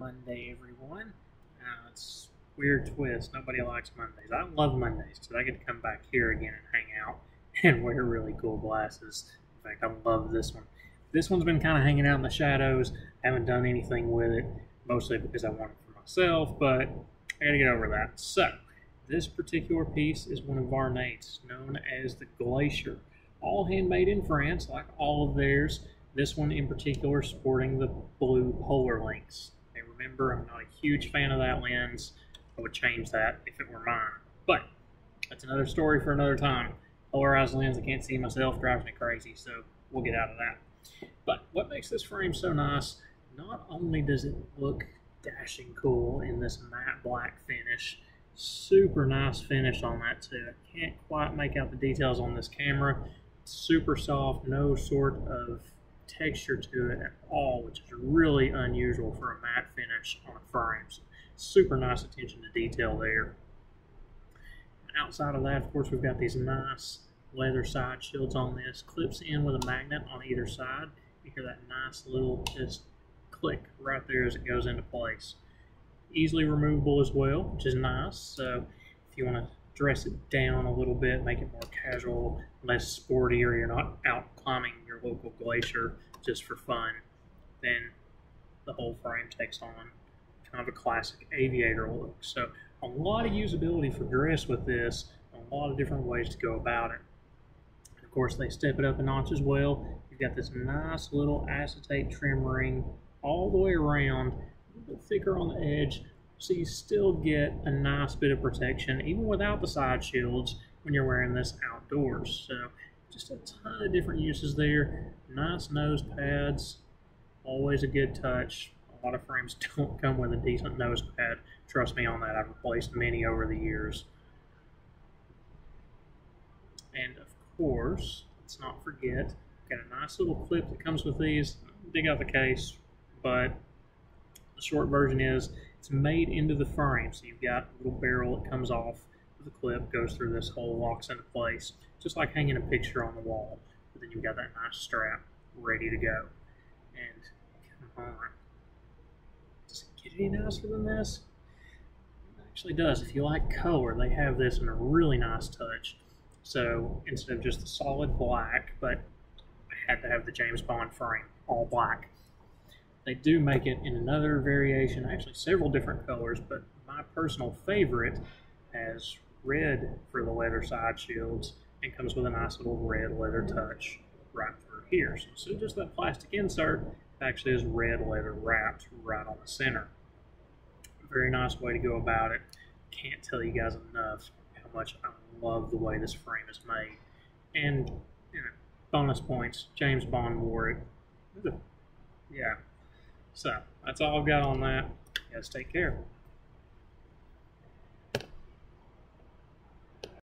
Monday, everyone. It's a weird twist. Nobody likes Mondays. I love Mondays because I get to come back here again and hang out and wear really cool glasses. In fact, I love this one. This one's been kind of hanging out in the shadows. I haven't done anything with it, mostly because I want it for myself, but I gotta get over that. So, this particular piece is one of Vuarnet's, known as the Glacier. All handmade in France, like all of theirs. This one in particular sporting the blue polar lynx. Now remember, I'm not a huge fan of that lens. I would change that if it were mine. But that's another story for another time. Polarized lens, I can't see myself, drives me crazy, so we'll get out of that. But what makes this frame so nice, not only does it look dashing cool in this matte black finish, super nice finish on that too. I can't quite make out the details on this camera. It's super soft, no sort of texture to it at all, which is really unusual for a matte finish on a frame. So super nice attention to detail there. Outside of that, of course, we've got these nice leather side shields on this. Clips in with a magnet on either side. You hear that nice little just click right there as it goes into place. Easily removable as well, which is nice. So if you want to dress it down a little bit, make it more casual, less sporty, or you're not out climbing your local glacier just for fun, then the whole frame takes on kind of a classic aviator look. So a lot of usability for dress with this, a lot of different ways to go about it. And of course, they step it up a notch as well. You've got this nice little acetate trim ring all the way around, a little bit thicker on the edge, so you still get a nice bit of protection even without the side shields when you're wearing this outdoors. So just a ton of different uses there. Nice nose pads, always a good touch. A lot of frames don't come with a decent nose pad. Trust me on that, I've replaced many over the years. And of course, let's not forget, got a nice little clip that comes with these. Dig out the case, but the short version is it's made into the frame. So you've got a little barrel that comes off of the clip, goes through this hole, locks into place, just like hanging a picture on the wall. But then you've got that nice strap ready to go. And come on, does it get any nicer than this? It actually does. If you like color, they have this in a really nice touch. So instead of just the solid black, but I had to have the James Bond frame all black. They do make it in another variation, actually several different colors, but my personal favorite has red for the leather side shields and comes with a nice little red leather touch right through here. So instead of just that plastic insert, it actually is red leather wrapped right on the center. Very nice way to go about it. Can't tell you guys enough how much I love the way this frame is made. And you know, bonus points, James Bond wore it. Yeah. So, that's all I've got on that. You guys take care.